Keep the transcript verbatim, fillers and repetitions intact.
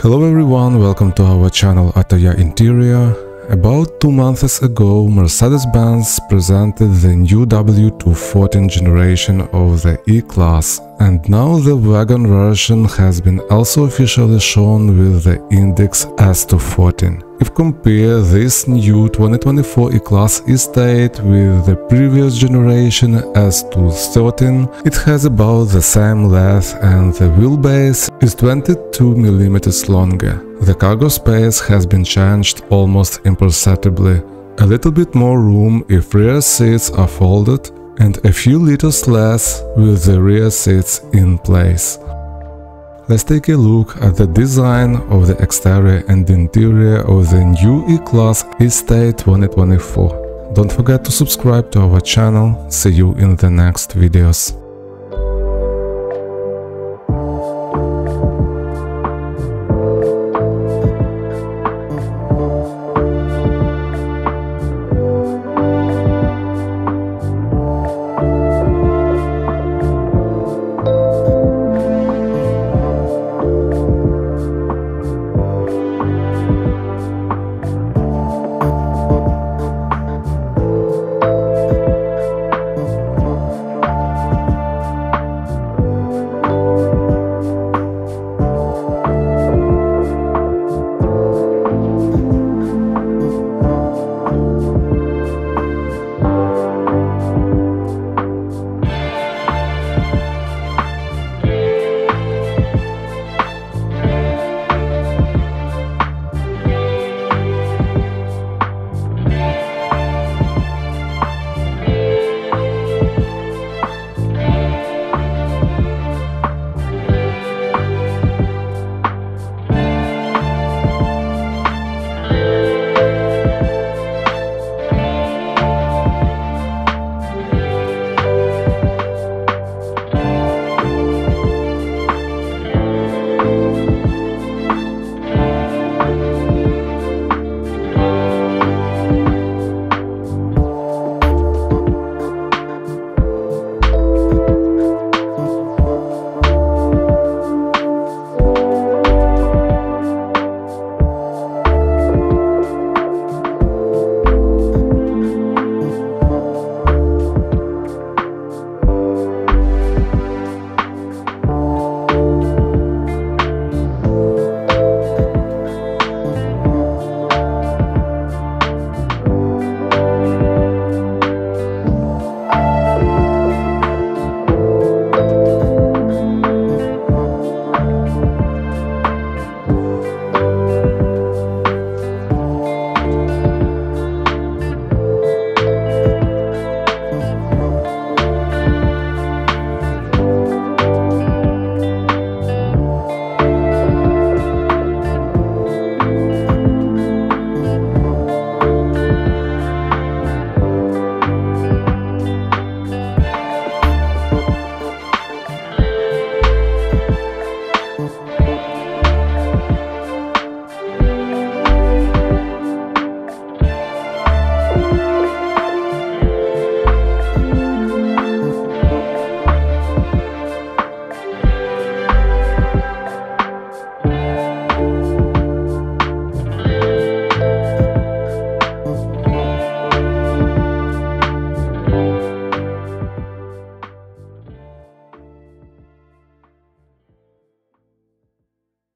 Hello everyone, welcome to our channel AutoYa Interior. About two months ago, Mercedes-Benz presented the new W two fourteen generation of the E-Class, and now the wagon version has been also officially shown with the index S two fourteen. If compare this new twenty twenty-four E-Class Estate with the previous generation S two thirteen, it has about the same length and the wheelbase is twenty-two millimeters longer. The cargo space has been changed almost imperceptibly. A little bit more room if rear seats are folded, and a few liters less with the rear seats in place. Let's take a look at the design of the exterior and interior of the new E-Class Estate twenty twenty-four. Don't forget to subscribe to our channel. See you in the next videos.